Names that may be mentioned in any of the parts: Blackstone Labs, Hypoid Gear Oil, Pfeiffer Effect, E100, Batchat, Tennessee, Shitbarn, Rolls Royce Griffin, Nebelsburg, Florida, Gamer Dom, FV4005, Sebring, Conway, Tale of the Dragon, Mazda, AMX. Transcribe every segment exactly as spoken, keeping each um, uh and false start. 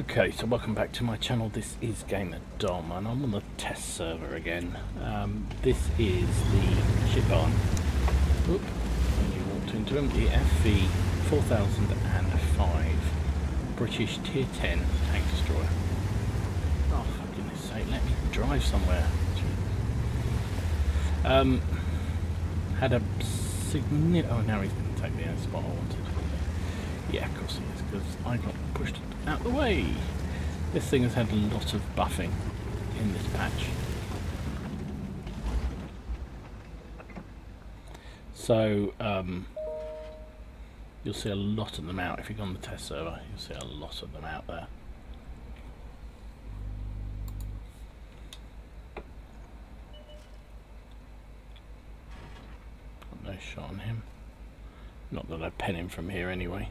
Okay, so welcome back to my channel. This is Gamer Dom and I'm on the test server again. Um, this is the ship barn. Oop, you walked into him. The F V four thousand five British Tier ten tank destroyer. Oh, for goodness sake, let me drive somewhere. Um, had a significant... Oh, now he's going to take the air spot I wanted. Yeah, of course he is, because I got pushed out of the way. This thing has had a lot of buffing in this patch. So, um, you'll see a lot of them out. If you go on the test server, you'll see a lot of them out there. Got no shot on him. Not that I pen him from here anyway.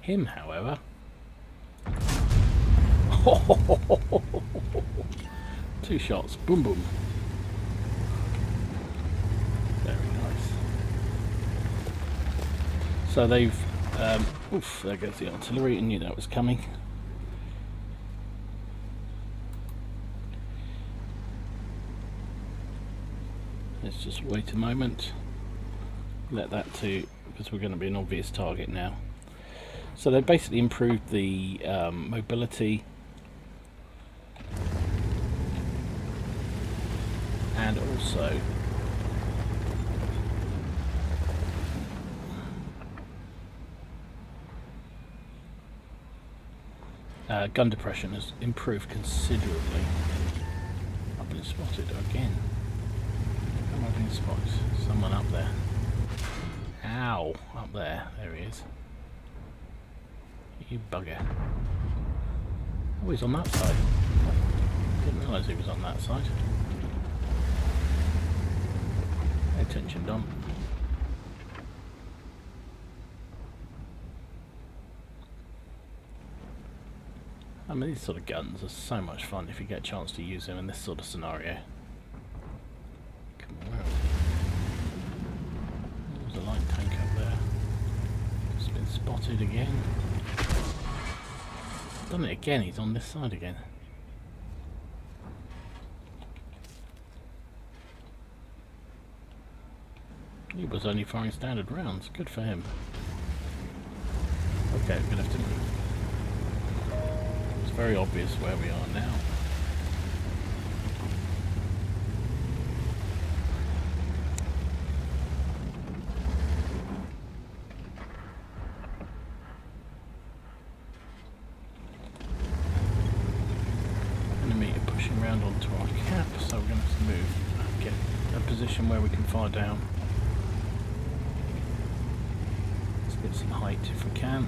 Him, however. Two shots. Boom, boom. Very nice. So they've... Um, oof, there goes the artillery. I knew that was coming. Let's just wait a moment. Let that to... because we're going to be an obvious target now. So they basically improved the um, mobility and also uh, gun depression has improved considerably. I've been spotted again. How have I been spotted? Someone up there. Ow! Up there. There he is. You bugger. Oh, he's on that side. Didn't realise he was on that side. Attention, Dom. I mean, these sort of guns are so much fun if you get a chance to use them in this sort of scenario. Come on, where are we? There's a light tank up there. It's been spotted again. Done it again, he's on this side again. He was only firing standard rounds, good for him. Okay, we're gonna have to move. It's very obvious where we are now. Where we can fire down. Let's get some height if we can.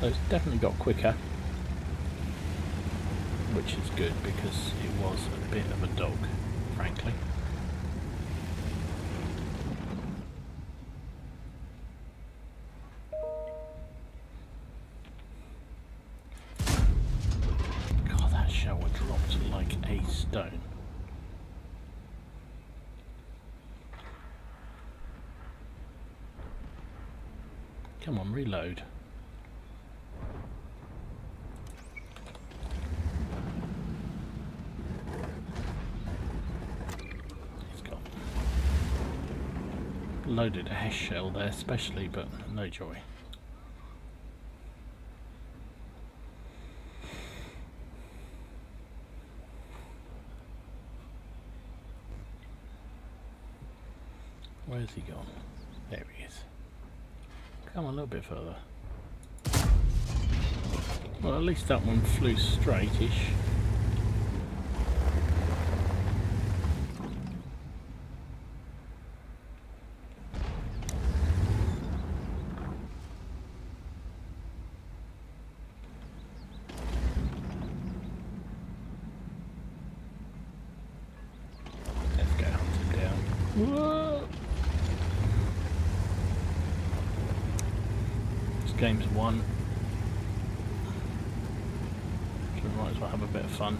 So it's definitely got quicker, which is good because it was a bit of a dog, frankly. Stone. Come on, reload. He's got loaded a hash shell there especially, but no joy. Where's he gone? There he is. Come a little bit further. Well, at least that one flew straight-ish. Let's go hunting down. Whoa! game's won. So we might as well have a bit of fun.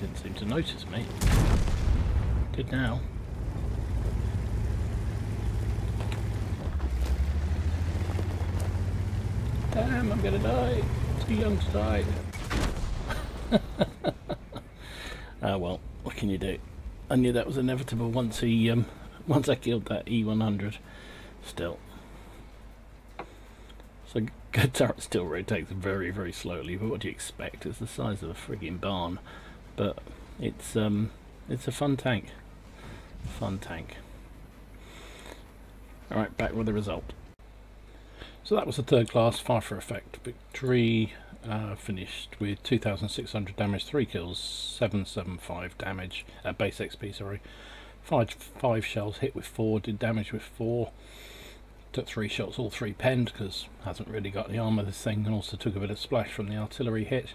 Didn't seem to notice me. Did now. Damn, I'm gonna die. Too young to die. Ah well, what can you do? I knew that was inevitable once he um once I killed that E one hundred. Still. So good turret still rotates very, very slowly, but what do you expect? It's the size of a friggin' barn. But it's um it's a fun tank. Fun tank. Alright, back with the result. So that was the third class Pfeiffer Effect victory, uh, finished with two thousand six hundred damage, three kills, seven seventy-five damage, uh, base X P, sorry. Five, five shells, hit with four, did damage with four. Took three shots, all three penned, because hasn't really got the armour this thing, and also took a bit of splash from the artillery hit.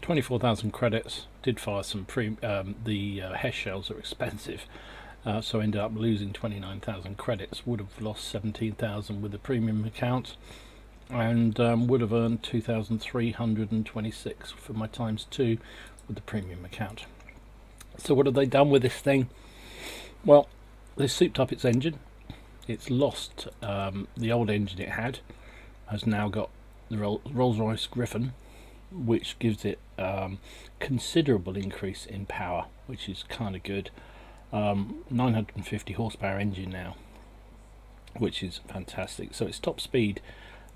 twenty-four thousand credits, did fire some pre, um, the uh, Hess shells are expensive, uh, so ended up losing twenty-nine thousand credits, would have lost seventeen thousand with the premium account, and um, would have earned two thousand three hundred twenty-six for my times two with the premium account. So what have they done with this thing? Well, they souped up its engine. It's lost um, the old engine it had, has now got the Rolls Royce Griffin, which gives it um, considerable increase in power, which is kind of good. um, nine hundred fifty horsepower engine now, which is fantastic. So its top speed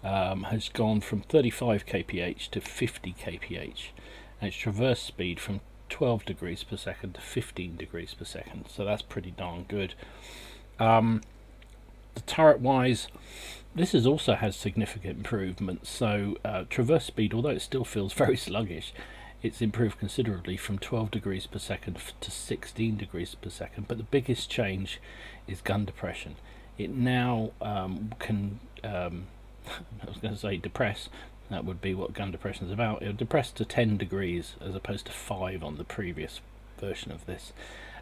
um, has gone from thirty-five K P H to fifty K P H, and its traverse speed from twelve degrees per second to fifteen degrees per second, so that's pretty darn good. Um, the turret wise, this has also has significant improvements. So uh, traverse speed, although it still feels very sluggish, it's improved considerably from twelve degrees per second to sixteen degrees per second. But the biggest change is gun depression. It now um, can, um, I was going to say depress, that would be what gun depression is about. It'll depress to ten degrees as opposed to five on the previous version of this.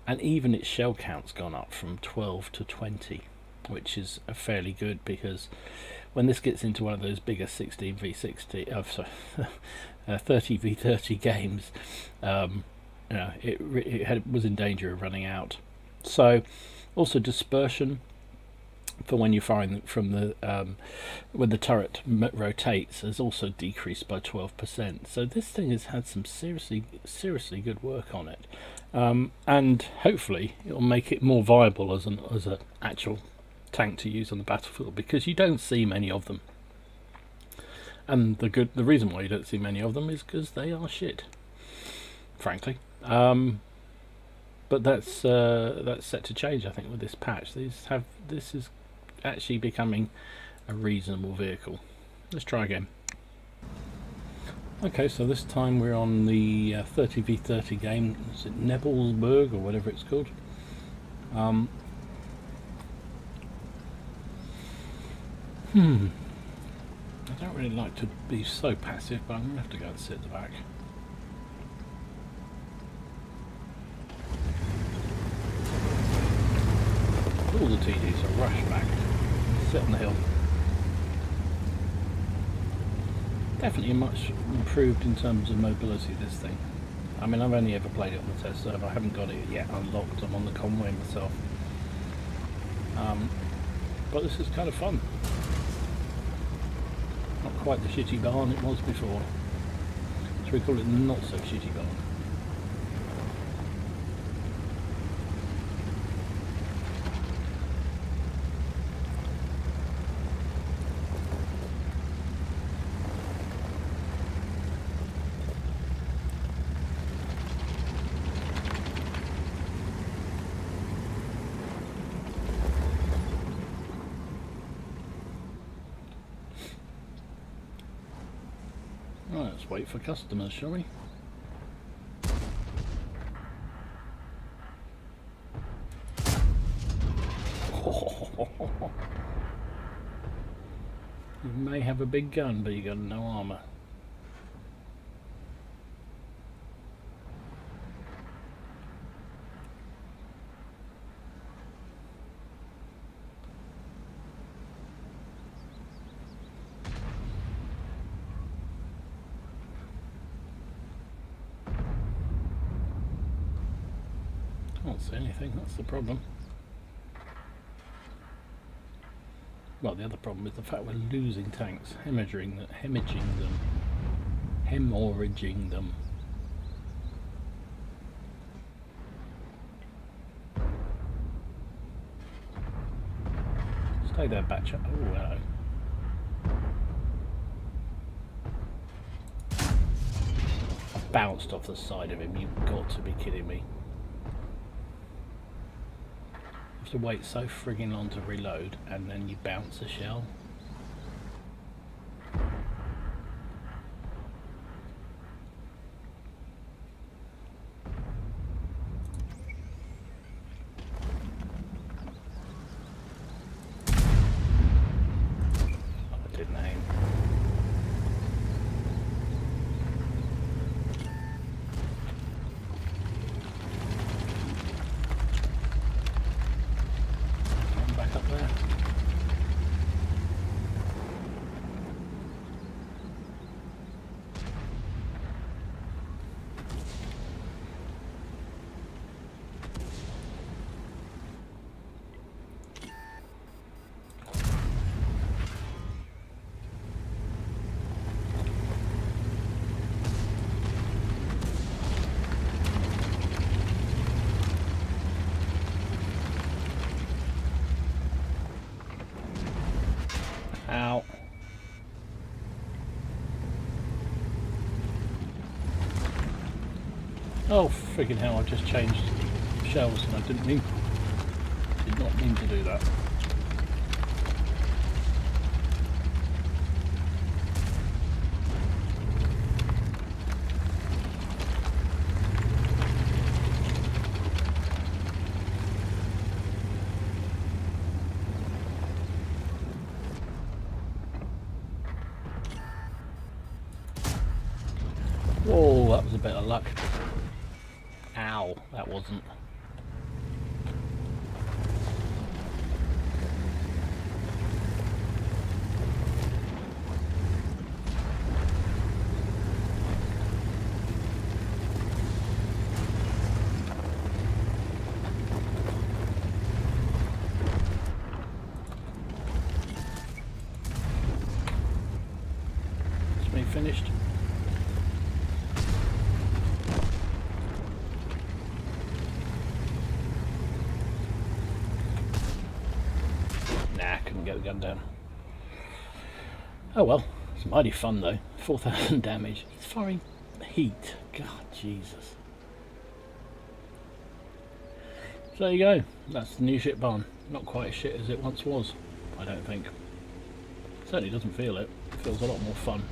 And even its shell count's gone up from twelve to twenty. Which is a fairly good, because when this gets into one of those bigger sixteen v sixteen, oh, sorry, uh, thirty v thirty games, um, you know, it, it had, was in danger of running out. So, also dispersion for when you're firing from the um, when the turret m rotates has also decreased by twelve percent. So this thing has had some seriously seriously good work on it, um, and hopefully it'll make it more viable as an as an actual tank to use on the battlefield, because you don't see many of them, and the good the reason why you don't see many of them is because they are shit, frankly. Um, but that's uh, that's set to change, I think, with this patch. These have this is actually becoming a reasonable vehicle. Let's try again. Okay, so this time we're on the uh, thirty v thirty game. Is it Nebelsburg or whatever it's called? Um, Hmm. I don't really like to be so passive, but I'm going to have to go and sit at the back. All the T Ds are rush back. Sit on the hill. Definitely much improved in terms of mobility, this thing. I mean, I've only ever played it on the test server. I haven't got it yet unlocked. I'm on the Conway myself. Um, but this is kind of fun. Not quite the shitty barn it was before. So we call it the not so shitty barn. Let's wait for customers, shall we? You may have a big gun, but you got no armor. Can't see anything, that's the problem. Well, the other problem is the fact we're losing tanks, hemorrhaging them, hemorrhaging them, hemorrhaging them. Stay there, Batchat. Oh, hello. I bounced off the side of him. You've got to be kidding me. To wait so friggin' long to reload, and then you bounce a shell. I didn't aim. Out. Oh friggin' hell, I just changed shells and I didn't mean did not mean to do that. Whoa, that was a bit of luck. Ow, that wasn't. It's me finished. Get the gun down. Oh well, it's mighty fun though. four thousand damage. It's firing heat. God, Jesus. So there you go. That's the new shit barn. Not quite as shit as it once was, I don't think. Certainly doesn't feel it. It feels a lot more fun.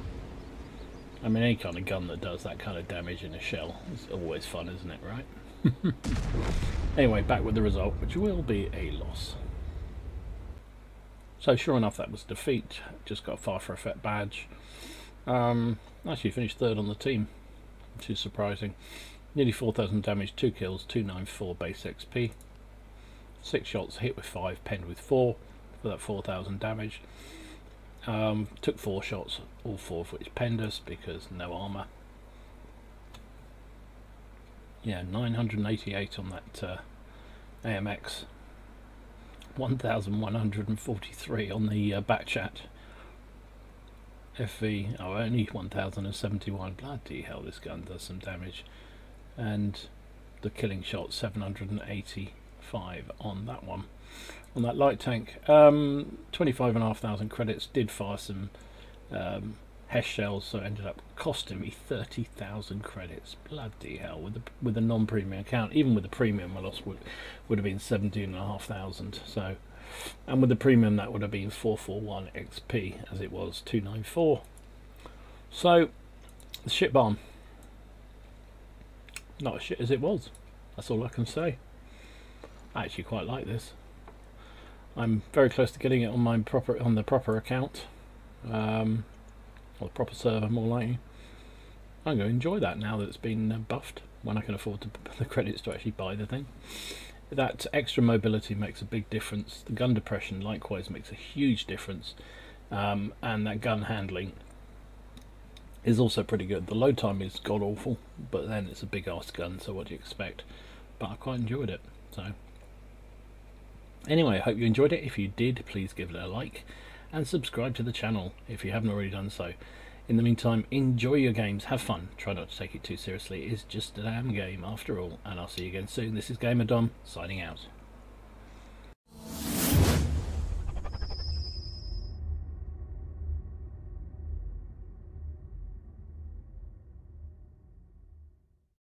I mean, any kind of gun that does that kind of damage in a shell is always fun, isn't it, right? Anyway, back with the result, which will be a loss. So sure enough, that was defeat. Just got a far for effect badge. Um, actually finished third on the team, which is surprising. Nearly four thousand damage, two kills, two ninety-four base X P. Six shots, hit with five, penned with four for that four thousand damage. Um, took four shots, all four of which penned us because no armor. Yeah, nine hundred eighty-eight on that uh, A M X. one thousand one hundred forty-three on the uh, Batchat. F V, oh, only one thousand seventy-one. Bloody hell, this gun does some damage. And the killing shot, seven hundred eighty-five on that one. On that light tank, um, twenty-five thousand five hundred credits. Did fire some um, Hesh shells, so ended up costing me thirty thousand credits. Bloody hell, with the with a non-premium account, even with the premium, my loss would would have been seventeen and a half thousand. So, and with the premium, that would have been four forty-one X P, as it was two ninety-four. So, the shit bomb. Not as shit as it was, that's all I can say. I actually quite like this. I'm very close to getting it on my proper on the proper account, um, or the proper server more likely. I'm going to enjoy that now that it's been buffed, when I can afford to the credits to actually buy the thing. That extra mobility makes a big difference. The gun depression likewise makes a huge difference, um, and that gun handling is also pretty good. The load time is god awful, but then it's a big ass gun, so what do you expect? But I quite enjoyed it. So anyway, I hope you enjoyed it. If you did, please give it a like and subscribe to the channel if you haven't already done so. In the meantime, enjoy your games, have fun, try not to take it too seriously, it's just a damn game after all, and I'll see you again soon. This is Gamer Dom, signing out.